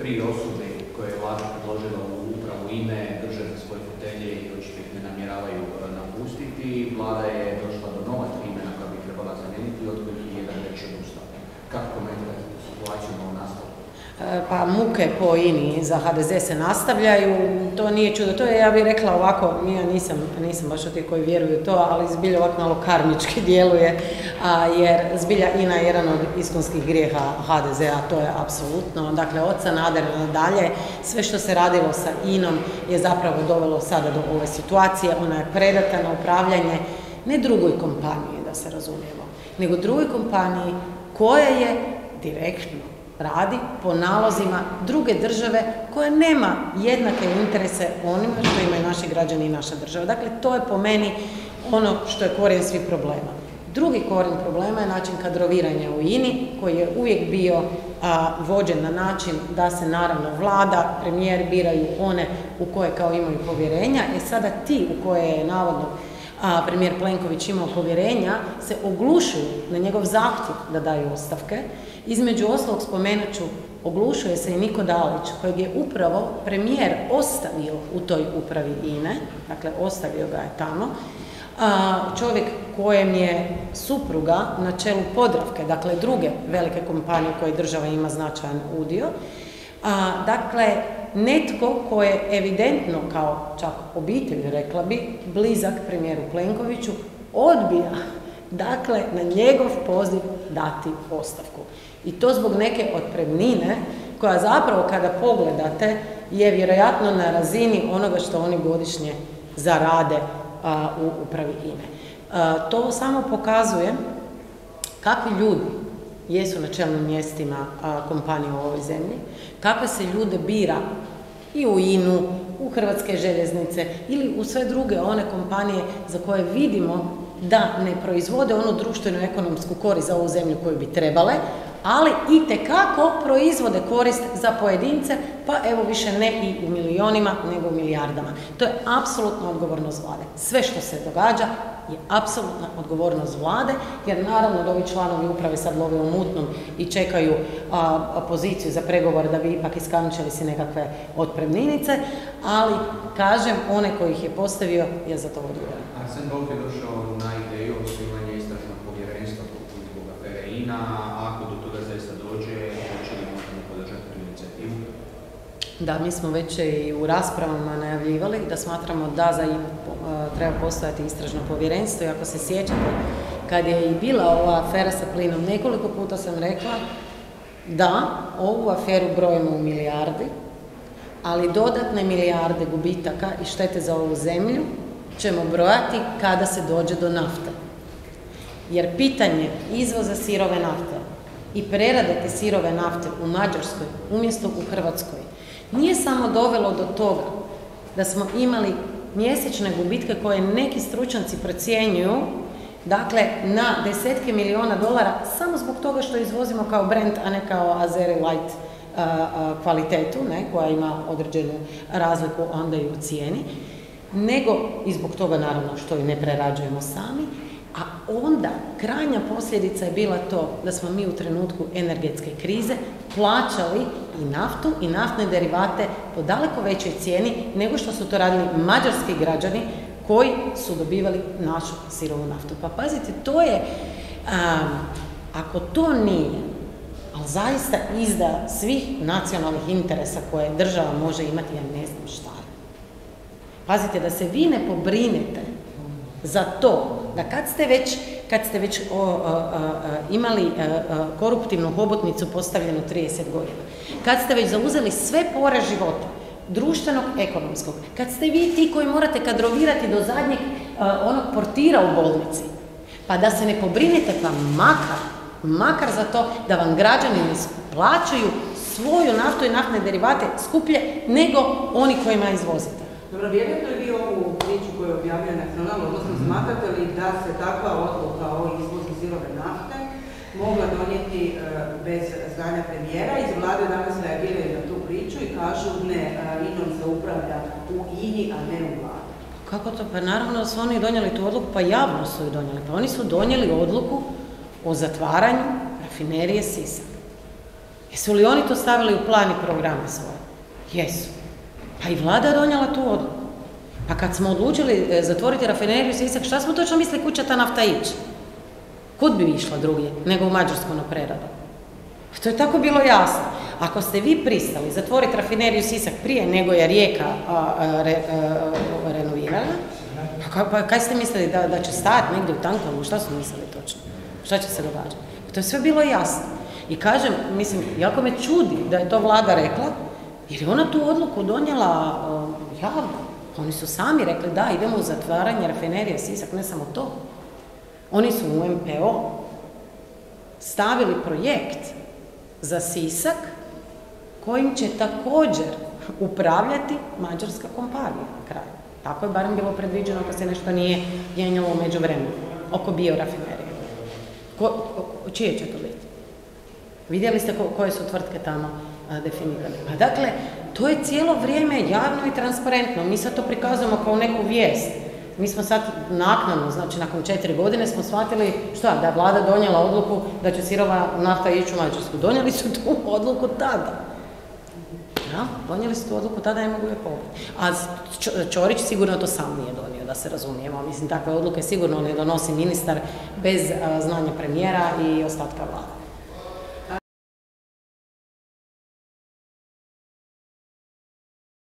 Tri osobe koje je vlada predložila u upravu INA-e drže za svoje fotelje i očito ih ne namjeravaju napustiti. Vlada je došla do nova tri imena koja bi trebala zamijeniti, od kojih je jedan već odustao. Kako komentirate situaciju na nastavu? Pa muke po INA-i za HDZ se nastavljaju, to nije čudo. To je, ja bih rekla ovako, ja nisam baš od tih koji vjeruju to, ali zbilja ovako malo karmički djeluje, jer zbilja INA je jedan od iskonskih grijeha HDZ-a, to je apsolutno. Dakle, od Sanadera nadalje, sve što se radilo sa INA-om je zapravo dovelo sada do ove situacije. Ona je predata na upravljanje ne drugoj kompaniji, da se razumijemo, nego drugoj kompaniji koja je direktno radi po nalozima druge države koja nema jednake interese onima što imaju naši građani i naša država. Dakle, to je po meni ono što je korijen svih problema. Drugi korijen problema je način kadroviranja u INA-i koji je uvijek bio vođen na način da se naravno vlada, premijer biraju one u koje kao imaju povjerenja, jer sada ti u koje je navodno premijer Plenković imao povjerenja, se oglušuju na njegov zahtjev da daju ostavke. Između ostalog, spomenut ću, oglušuje se i Niko Dalić, kojeg je upravo premijer ostavio u toj upravi INA-e, dakle ostavio ga je tamo, čovjek kojem je supruga na čelu Podravke, dakle druge velike kompanije koje država ima značajan udio. Dakle, netko ko je evidentno kao čak obitelj, rekla bi, blizak premijeru Plenkoviću, odbija dakle na njegov poziv dati ostavku. I to zbog neke otpremnine koja zapravo kada pogledate je vjerojatno na razini onoga što oni godišnje zarade u upravi INA-e. To samo pokazuje kakvi ljudi jesu na čelnim mjestima kompanije u ovoj zemlji, kakve se ljude bira i u INA-u, u Hrvatske željeznice ili u sve druge one kompanije za koje vidimo da ne proizvode onu društveno-ekonomsku korist za ovu zemlju koju bi trebale, ali i tekako proizvode korist za pojedince, pa evo više ne i u milionima nego u milijardama. To je apsolutna odgovornost vlade. Sve što se događa je apsolutna odgovornost vlade, jer naravno da ovi članovi uprave sad love u mutnom i čekaju poziciju za pregovor da bi ipak iskančili si nekakve otpremninice, ali kažem, one koji ih je postavio je za to odgovoran. Arsen Bolk je došao na ideju osnivanja istražnog povjerenstva poput zbog afere INA, ako do toga zaista dođe, hoće li možemo podržati tu inicijativu? Da, mi smo već i u raspravama najavljivali da smatramo da za treba postojati istražno povjerenstvo i ako se sjećate, kad je i bila ova afera sa plinom, nekoliko puta sam rekla da ovu aferu brojimo u milijardi, ali dodatne milijarde gubitaka i štete za ovu zemlju ćemo brojati kada se dođe do nafte. Jer pitanje izvoza sirove nafte i prerade te sirove nafte u Mađarskoj umjesto u Hrvatskoj nije samo dovelo do toga da smo imali mjesečne gubitke koje neki stručnjaci procjenjuju, dakle, na desetke milijuna dolara samo zbog toga što izvozimo kao brand, a ne kao Azeri Light kvalitetu, koja ima određenu razliku onda i u cijeni, nego i zbog toga naravno što ju ne prerađujemo sami, a onda krajnja posljedica je bila to da smo mi u trenutku energetske krize plaćali i naftu i naftne derivate po daleko većoj cijeni nego što su to radili mađarski građani koji su dobivali našu sirovu naftu. Pa pazite, to je, ako to nije, ali zaista izdaja svih nacionalnih interesa koje država može imati, ja ne znam šta je. Pazite, da se vi ne pobrinete za to da kad ste već imali koruptivnu hobotnicu postavljenu 30 godina, kad ste već zauzeli sve pore života, društvenog, ekonomskog, kad ste vi ti koji morate kadrovirati do zadnjeg onog portira u bolnici, pa da se ne pobrinete pa makar za to da vam građani ne plaćaju svoju naftu i naftne derivate skuplje nego oni kojima izvozite. Dobro, vjerujete li vi ovu priču koju je objavljena nacionalno, odnosno smatrate li da se takva odluka o izvozu sirove nafte mogla donijeti bez znanja premijera? Iz vlade danas reagiraju na tu priču i kažu ne, INA-om se upravlja u INA-i, a ne u vladi. Kako to? Pa naravno su oni donijeli tu odluku, pa javno su ju donijeli. Pa oni su donijeli odluku o zatvaranju Rafinerije Sisak. Jesu li oni to stavili u plan i programe svoje? Jesu. Pa i vlada je donijela tu odluku. Pa kad smo odlučili zatvoriti Rafineriju Sisak, šta smo točno mislili kuća ta nafta ići? Kud bi išla drugdje nego u Mađarsku na preradu? To je tako bilo jasno. Ako ste vi pristali zatvoriti Rafineriju Sisak prije nego je Rijeka renovirana, pa kaj ste mislili da će stajati negdje u tankoru? Šta su mislili točno? Šta će se događati? To je sve bilo jasno. I kažem, mislim, jako me čudi da je to vlada rekla, jer je ona tu odluku donijela javno. Oni su sami rekli da idemo u zatvaranje Rafinerije Sisak, ne samo to. Oni su u MPO stavili projekt za Sisak kojim će također upravljati mađarska kompanija na kraju. Tako je barem bilo predviđeno ako se nešto nije mijenjalo u međuvremenu oko biorafinerije. Čije će to biti? Vidjeli ste koje su tvrtke tamo definirane. Pa dakle, to je cijelo vrijeme javno i transparentno. Mi sad to prikazujemo kao neku vijest. Mi smo sad naknadno, znači nakon 4 godine smo shvatili šta, da je vlada donijela odluku da će sirova nafta ići u Mađarsku. Donijeli su tu odluku tada. Ja, donijeli su tu odluku tada, ne mogu je povući. A Čorić sigurno to sam nije donio, da se razumijemo. Mislim, takve odluke sigurno ne donosi ministar bez znanja premijera i ostatka vlada.